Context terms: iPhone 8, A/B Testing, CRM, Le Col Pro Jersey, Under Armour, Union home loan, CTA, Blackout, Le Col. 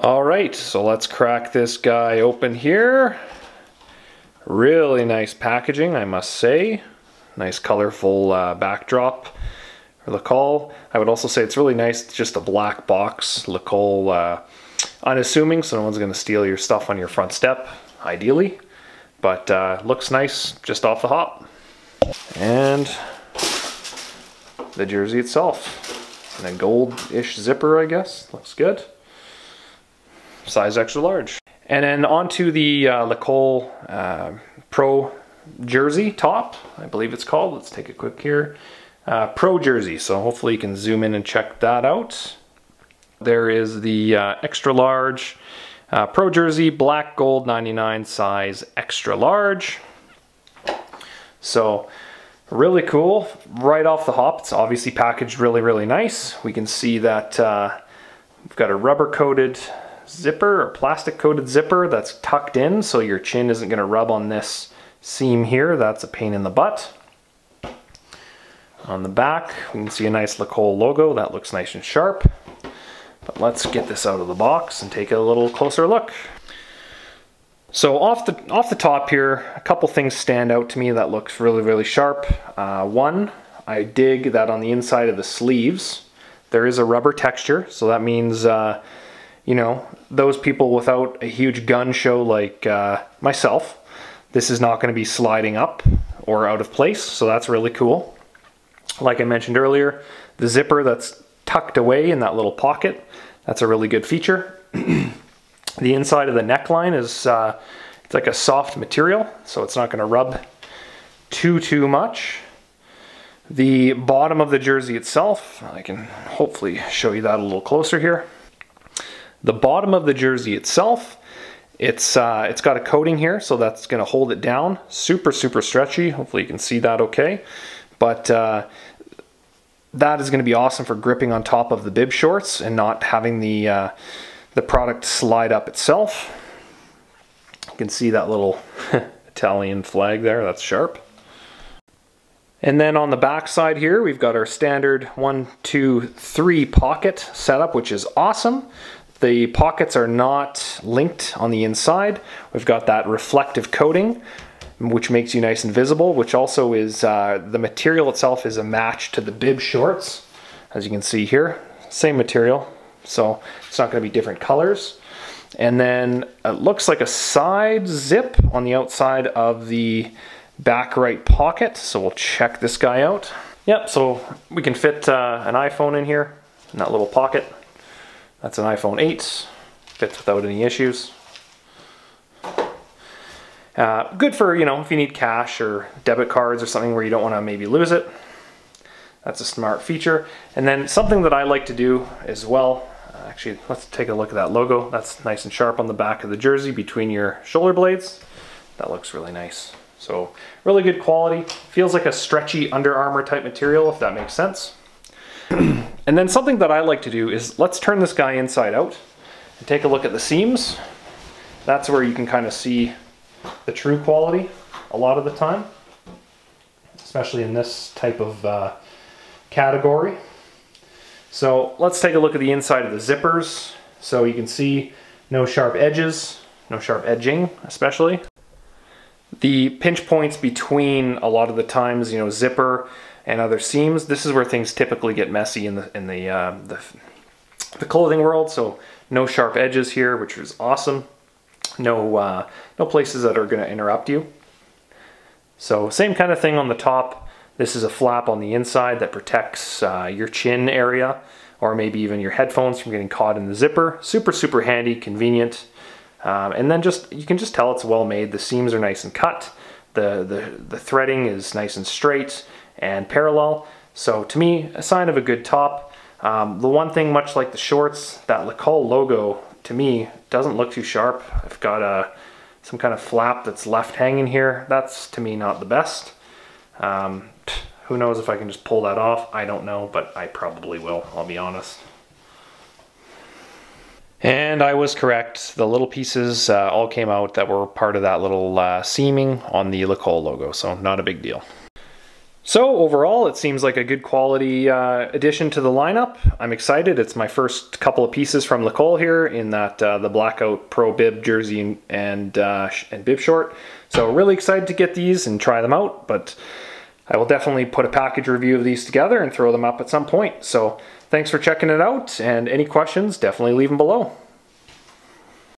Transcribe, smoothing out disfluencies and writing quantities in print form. All right, so let's crack this guy open here. Really nice packaging, I must say. Nice colorful backdrop for Le Col. I would also say it's really nice, just a black box. Le Col, unassuming, so no one's gonna steal your stuff on your front step, ideally. But looks nice just off the hop. And the jersey itself. And a gold-ish zipper, I guess, looks good. Size extra large. And then onto the Le Col Pro jersey top, I believe it's called. Let's take a quick here. Pro jersey, so hopefully you can zoom in and check that out. There is the extra large Pro jersey, black gold 99 size extra large. So really cool right off the hop. It's obviously packaged really, really nice. We can see that we've got a rubber coated zipper or plastic coated zipper that's tucked in, so your chin isn't going to rub on this seam here. That's a pain in the butt. On the back we can see a nice Le Col logo that looks nice and sharp, but let's get this out of the box and take a little closer look. So off the top here, a couple things stand out to me that looks really, really sharp. One, I dig that on the inside of the sleeves there is a rubber texture, so that means you know, those people without a huge gun show like myself, this is not going to be sliding up or out of place, so that's really cool. Like I mentioned earlier, the zipper that's tucked away in that little pocket, that's a really good feature. The inside of the neckline is it's like a soft material, so it's not going to rub too much. The bottom of the jersey itself, I can hopefully show you that a little closer here. The bottom of the jersey itself, it's got a coating here, so that's gonna hold it down. Super, super stretchy. Hopefully you can see that okay. But that is gonna be awesome for gripping on top of the bib shorts and not having the product slide up itself. You can see that little Italian flag there, that's sharp. And then on the back side here, we've got our standard 1, 2, 3 pocket setup, which is awesome. The pockets are not linked on the inside. We've got that reflective coating, which makes you nice and visible, which also is, the material itself is a match to the bib shorts, as you can see here. Same material, so it's not gonna be different colors. And then it looks like a side zip on the outside of the back right pocket, so we'll check this guy out. Yep, so we can fit an iPhone in here, in that little pocket. That's an iPhone 8, fits without any issues. Good for, you know, if you need cash or debit cards or something where you don't want to maybe lose it. That's a smart feature. And then something that I like to do as well, actually, let's take a look at that logo. That's nice and sharp on the back of the jersey between your shoulder blades. That looks really nice. So really good quality. Feels like a stretchy Under Armour type material, if that makes sense. And then something that I like to do is, let's turn this guy inside out and take a look at the seams. That's where you can kind of see the true quality a lot of the time, especially in this type of category. So let's take a look at the inside of the zippers. So you can see no sharp edges, no sharp edging especially. The pinch points between a lot of the times, you know, zipper and other seams, this is where things typically get messy in the clothing world. So no sharp edges here, which is awesome. No no places that are going to interrupt you. So same kind of thing on the top. This is a flap on the inside that protects your chin area, or maybe even your headphones from getting caught in the zipper. Super, super handy, convenient. And then just, you can just tell it's well made. The seams are nice and cut. The threading is nice and straight and parallel. So to me, a sign of a good top. The one thing, much like the shorts, that Le Col logo to me doesn't look too sharp. I've got some kind of flap that's left hanging here. That's to me not the best. Who knows if I can just pull that off? I don't know, but I probably will, I'll be honest. And I was correct, the little pieces all came out that were part of that little seaming on the Le Col logo, so not a big deal. So overall, it seems like a good quality addition to the lineup. I'm excited. It's my first couple of pieces from Le Col here in that the Blackout Pro bib jersey and bib short. So really excited to get these and try them out, but I will definitely put a package review of these together and throw them up at some point. So thanks for checking it out, and any questions, definitely leave them below.